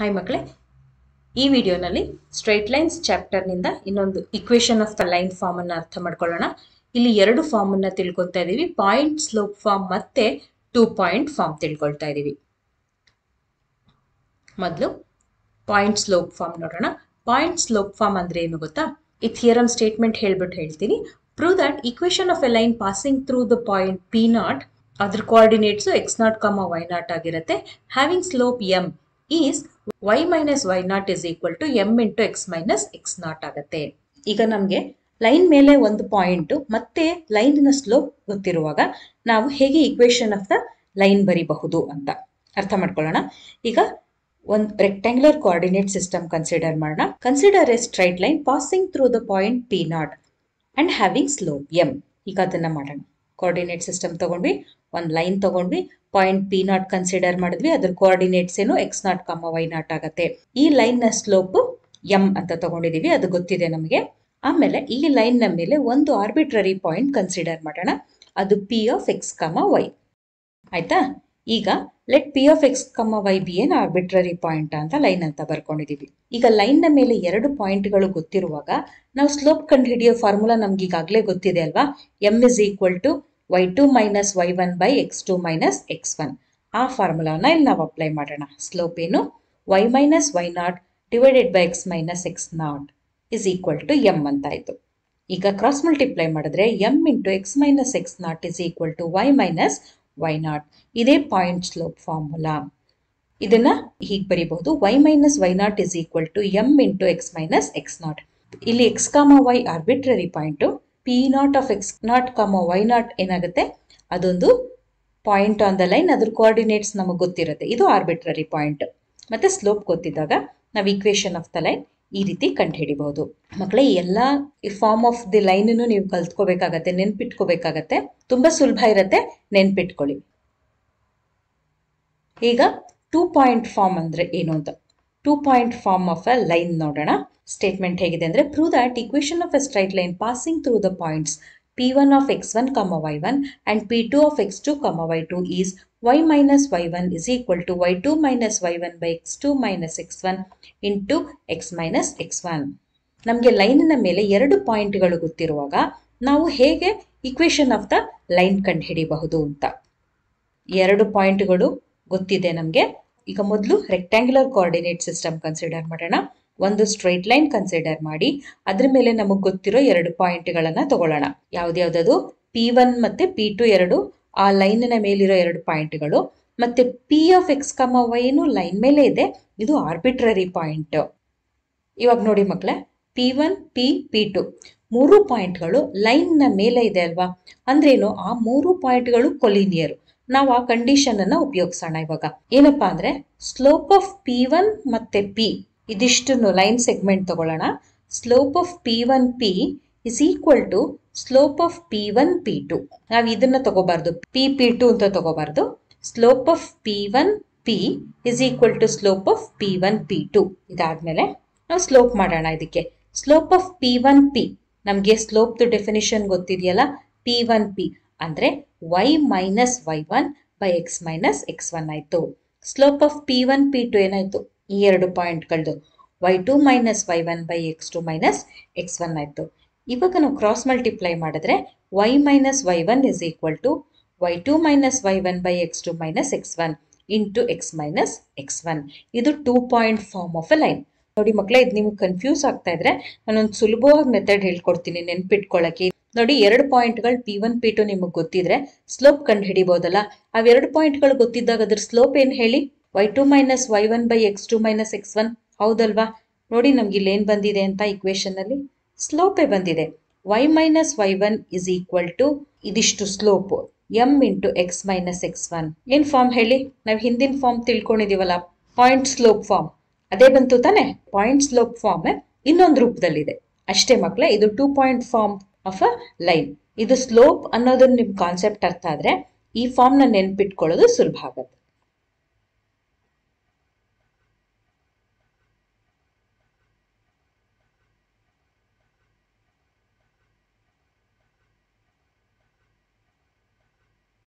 Hi ಮಕ್ಕಳೇ, ಈ ವಿಡಿಯೋನಲ್ಲಿ ಸ್ಟ್ರೈಟ್ ಲೈನ್ಸ್ ಚಾಪ್ಟರ್ನಿಂದ ಇನ್ನೊಂದು equation of the line form ಅನ್ನು ಅರ್ಥ ಮಾಡ್ಕೊಳ್ಳೋಣ. ಇಲ್ಲಿ ಎರಡು ಫಾರ್ಮ್ ಅನ್ನು ತಿಳ್ಕೊಳ್ತಾ ಇದ್ದೀವಿ, ಪಾಯಿಂಟ್ ಸ್ಲೋಪ್ ಫಾರ್ಮ್ ಮತ್ತೆ 2 ಪಾಯಿಂಟ್ ಫಾರ್ಮ್ ತಿಳ್ಕೊಳ್ತಾ ಇದ್ದೀವಿ. ಮೊದಲು ಪಾಯಿಂಟ್ ಸ್ಲೋಪ್ ಫಾರ್ಮ್ ನೋಡೋಣ. ಪಾಯಿಂಟ್ ಸ್ಲೋಪ್ ಫಾರ್ಮ್ ಅಂದ್ರೆ ಏನು ಗೊತ್ತಾ? ಈ ಥಿಯರಮ್ ಸ್ಟೇಟ್ಮೆಂಟ್ ಹೇಳ್ಬಿಟ್ಟು ಹೇಳ್ತೀನಿ. Prove that equation of a line passing through the point P not, ಅದ್ರ ಕೋಆರ್ಡಿನೇಟ್ಸ್ x0, y0 ಆಗಿರುತ್ತೆ. Having slope m is y - y0 is equal to m × x - x0 ಆಗುತ್ತೆ. ಈಗ ನಮಗೆ ಲೈನ್ ಮೇಲೆ ಒಂದು ಪಾಯಿಂಟ್ ಮತ್ತೆ ಲೈನ್ನ ಸ್ಲೋಪ್ ಗೊತ್ತಿರುವಾಗ ನಾವು ಹೇಗೆ ಇಕ್ವೇಶನ್ ಆಫ್ ದ ಲೈನ್ ಬರೀಬಹುದು ಅಂತ ಅರ್ಥ ಮಾಡ್ಕೊಳ್ಳೋಣ. ಈಗ ಒಂದು ರೆಕ್ಟ್ಯಾಂಗ್ಯುಲರ್ ಕೋಆರ್ಡಿನೇಟ್ ಸಿಸ್ಟಮ್ ಕನ್ಸಿಡರ್ ಮಾಡೋಣ. Consider a straight line passing through the point p0 and having slope m. ಈಗ ಅದನ್ನ ಮಾಡೋಣ. ಕೋಆರ್ಡಿನೇಟ್ ಸಿಸ್ಟಮ್ ತಗೊಂಡ್ವಿ, ಒಂದು ಲೈನ್ ತಗೊಂಡ್ವಿ, ಪಾಯಿಂಟ್ p0 ಕನ್ಸಿಡರ್ ಮಾಡಿದ್ವಿ, ಅದ್ರ ಕೋಆರ್ಡಿನೇಟ್ಸ್ ಏನು x0, y0 ಆಗುತ್ತೆ. ಈ ಲೈನ್ ನ ಸ್ಲೋಪ್ m ಅಂತ ತಗೊಂಡಿದೀವಿ, ಅದು ಗೊತ್ತಿದೆ ನಮಗೆ. ಆಮೇಲೆ ಈ ಲೈನ್ ನ ಮೇಲೆ ಒಂದು ಆರ್ಬಿಟ್ರರಿ ಪಾಯಿಂಟ್ ಕನ್ಸಿಡರ್ ಮಾಡೋಣ, ಅದು p(x, y). ಆಯ್ತಾ? ಈಗ let p(x, y) be an arbitrary point ಅಂತ ಲೈನ್ ಅಂತ ಬರ್ಕೊಂಡಿದೀವಿ. ಈಗ ಲೈನ್ ನ ಮೇಲೆ ಎರಡು ಪಾಯಿಂಟ್ಗಳು ಗೊತ್ತಿರುವಾಗ ನಾವು ಸ್ಲೋಪ್ ಕಂಡು ಹಿಡಿಯೋ ಫಾರ್ಮುಲಾ ನಮ್ಗೆ ಈಗಾಗಲೇ ಗೊತ್ತಿದೆ ಅಲ್ವಾ? m = y2 - y1 / x2 - x1. ಆ ಫಾರ್ಮುಲಾನ ಇಲ್ಲಿ ನಾವು ಅಪ್ಲೈ ಮಾಡೋಣ. ಸ್ಲೋಪ್ ಏನು? y - y0 / x - x0 is equal to m ಅಂತ ಆಯ್ತು. ಈಗ ಕ್ರಾಸ್ ಮಲ್ಟಿಪ್ಲೈ ಮಾಡಿದ್ರೆ m × x - x0 is equal to y - y0. ಇದೇ ಪಾಯಿಂಟ್ ಸ್ಲೋಪ್ ಫಾರ್ಮುಲಾ. ಇದನ್ನ ಹೀಗೆ ಬರೀಬಹುದು, y - y0 is equal to m × x - x0. ಇಲ್ಲಿ x, y arbitrary point, p0 of x0, y0 ಏನಾಗುತ್ತೆ, ಅದೊಂದು ಪಾಯಿಂಟ್ ಆನ್ ದ ಲೈನ್, ಅದ್ರ coordinates ನಮಗೆ ಗೊತ್ತಿರುತ್ತೆ. ಇದು ಆರ್ಬಿಟ್ರರಿ ಪಾಯಿಂಟ್. ಮತ್ತೆ ಸ್ಲೋಪ್ ಗೊತ್ತಿದ್ದಾಗ ನಾವು ಇಕ್ವೇಶನ್ ಆಫ್ ದ ಲೈನ್ ಈ ರೀತಿ ಕಂಡುಹಿಡಿಬಹುದು. ಮಕ್ಕಳೇ, ಎಲ್ಲ ಫಾರ್ಮ್ ಆಫ್ ದಿ ಲೈನ್ ನೀವು ಕಲ್ತ್ಕೋಬೇಕಾಗತ್ತೆ, ನೆನ್ಪಿಟ್ಕೋಬೇಕಾಗತ್ತೆ. ತುಂಬಾ ಸುಲಭ ಇರುತ್ತೆ, ನೆನ್ಪಿಟ್ಕೊಳ್ಳಿ. ಈಗ 2 ಪಾಯಿಂಟ್ ಫಾರ್ಮ್ ಅಂದ್ರೆ ಏನು ಅಂತ, 2 point form of a line ನೋಡೋಣ. ಸ್ಟೇಟ್ಮೆಂಟ್ ಹೇಗಿದೆ ಅಂದ್ರೆ, prove that equation of a straight line passing through the points p1 of x1, y1 and p2 of x2, y2 is y - y1 is equal to y2 - y1 / x2 - x1 into x - x1. ನಮಗೆ ಲೈನಿನ ಮೇಲೆ ಎರಡು ಪಾಯಿಂಟ್ಗಳು ಗೊತ್ತಿರುವಾಗ ನಾವು ಹೇಗೆ equation of the line ಕಂಡುಹಿಡಿಯಬಹುದು ಅಂತ. ಎರಡು ಪಾಯಿಂಟ್ಗಳು ಗೊತ್ತಿದೆ ನಮಗೆ. ಈಗ ಮೊದಲು ರೆಕ್ಟ್ಯಾಂಗ್ಯುಲರ್ ಕೋಆರ್ಡಿನೇಟ್ ಸಿಸ್ಟಮ್ ಕನ್ಸಿಡರ್ ಮಾಡೋಣ. ಒಂದು ಸ್ಟ್ರೈಟ್ ಲೈನ್ ಕನ್ಸಿಡರ್ ಮಾಡಿ ಅದ್ರ ಮೇಲೆ ನಮಗೆ ಗೊತ್ತಿರೋ ಎರಡು ಪಾಯಿಂಟ್ಗಳನ್ನು ತಗೊಳ್ಳೋಣ. ಯಾವ್ದ್ಯಾವ್ದು? p1 ಮತ್ತು p2 ಎರಡು ಆ ಲೈನಿನ ಮೇಲಿರೋ ಎರಡು ಪಾಯಿಂಟ್ಗಳು. ಮತ್ತೆ p(x, y) ಏನು ಲೈನ್ ಮೇಲೆ ಇದೆ, ಇದು ಆರ್ಬಿಟ್ರರಿ ಪಾಯಿಂಟ್. ಇವಾಗ ನೋಡಿ ಮಕ್ಕಳೇ, p1, p, p2 ಮೂರು ಪಾಯಿಂಟ್ಗಳು ಲೈನ್ನ ಮೇಲೆ ಇದೆ ಅಲ್ವಾ? ಅಂದ್ರೇನು, ಆ ಮೂರು ಪಾಯಿಂಟ್ಗಳು ಕೊಲಿನಿಯರ್. ನಾವು ಆ ಕಂಡೀಷನ್ ಅನ್ನ ಉಪಯೋಗಿಸೋಣ. ಇವಾಗ ಏನಪ್ಪಾ ಅಂದ್ರೆ, ಸ್ಲೋಪ್ ಆಫ್ p1 ಮತ್ತು p, ಇದಿಷ್ಟು ಲೈನ್ ಸೆಗ್ಮೆಂಟ್ ತಗೊಳ್ಳೋಣ. Slope of p1, p is equal to slope of p1, p2. ನಾವು ಇದನ್ನ ತಗೋಬಾರ್ದು, p, p2 ಅಂತ ತಗೋಬಾರ್ದು. Slope of p1, p is equal to slope of p1, p2. ಇದಾದ್ಮೇಲೆ ನಾವು ಸ್ಲೋಪ್ ಮಾಡೋಣ. ಇದಕ್ಕೆ ಸ್ಲೋಪ್ ಆಫ್ p1, p ನಮ್ಗೆ ಸ್ಲೋಪ್ದು ಡೆಫಿನಿಷನ್ ಗೊತ್ತಿದೆಯಲ್ಲ, p1, p ಅಂದ್ರೆ y - y1 / x - x1 ಆಯ್ತು. ಸ್ಲೋಪ್ ಆಫ್ p1, p2 ಏನಾಯ್ತು, ಈ ಎರಡು ಪಾಯಿಂಟ್ ಕಳೆದು y2 - y1 / x2 - x1 ಆಯ್ತು. ಇವಾಗ ನಾವು ಕ್ರಾಸ್ ಮಲ್ಟಿಪ್ಲೈ ಮಾಡಿದ್ರೆ y - y1 is equal to y2 - y1 / x2 - x1 into x - x1. ಇದು 2 point form of a line. ನೋಡಿ ಮಕ್ಕಳೇ, ಇದು ನಿಮ್ಗೆ ಕನ್ಫ್ಯೂಸ್ ಆಗ್ತಾ ಇದ್ರೆ ನಾನೊಂದು ಸುಲಭವಾದ ಮೆಥಡ್ ಹೇಳ್ಕೊಡ್ತೀನಿ ನೆನ್ಪಿಟ್ಕೊಳ್ಳೋಕೆ. ನೋಡಿ, ಎರಡು ಪಾಯಿಂಟ್ಗಳು p1, p2 ನಿಮಗೆ ಗೊತ್ತಿದ್ರೆ ಸ್ಲೋಪ್ ಕಂಡು ಹಿಡಿಬೋದಲ್ಲ. ಅವೆರಡು ಪಾಯಿಂಟ್ಗಳು ಗೊತ್ತಿದ್ದಾಗ ಅದ್ರ ಸ್ಲೋಪ್ ಏನು ಹೇಳಿ, y2 - y1 / x2 - x1. ಹೌದಲ್ವಾ? ನೋಡಿ ನಮ್ಗೆ ಇಲ್ಲಿ ಏನ್ ಬಂದಿದೆ ಅಂತ, ಇಕ್ವೇಶನ್ ಅಲ್ಲಿ ಸ್ಲೋಪೇ ಬಂದಿದೆ. y - y1 is equal to ಇದಿಷ್ಟು ಸ್ಲೋಪ್ m × x - x1. ಏನ್ ಫಾರ್ಮ್ ಹೇಳಿ, ನಾವು ಹಿಂದಿನ ಫಾರ್ಮ್ ತಿಳ್ಕೊಂಡಿದೀವಲ್ಲ, ಪಾಯಿಂಟ್ ಸ್ಲೋಪ್ ಫಾರ್ಮ್, ಅದೇ ಬಂತು ತಾನೆ. ಪಾಯಿಂಟ್ ಸ್ಲೋಪ್ ಫಾರ್ಮ್ ಇನ್ನೊಂದು ರೂಪದಲ್ಲಿದೆ ಅಷ್ಟೇ ಮಕ್ಕಳೇ. ಇದು 2 point form of a line. ಇದು ಸ್ಲೋಪ್ ಅನ್ನೋದನ್ನ ನಿಮ್ ಕಾನ್ಸೆಪ್ಟ್ ಅರ್ಥ ಆದ್ರೆ ಈ ಫಾರ್ಮ್ ನ ನೆನ್ಪಿಟ್ಕೊಳ್ಳೋದು ಸುಲಭ ಆಗುತ್ತೆ.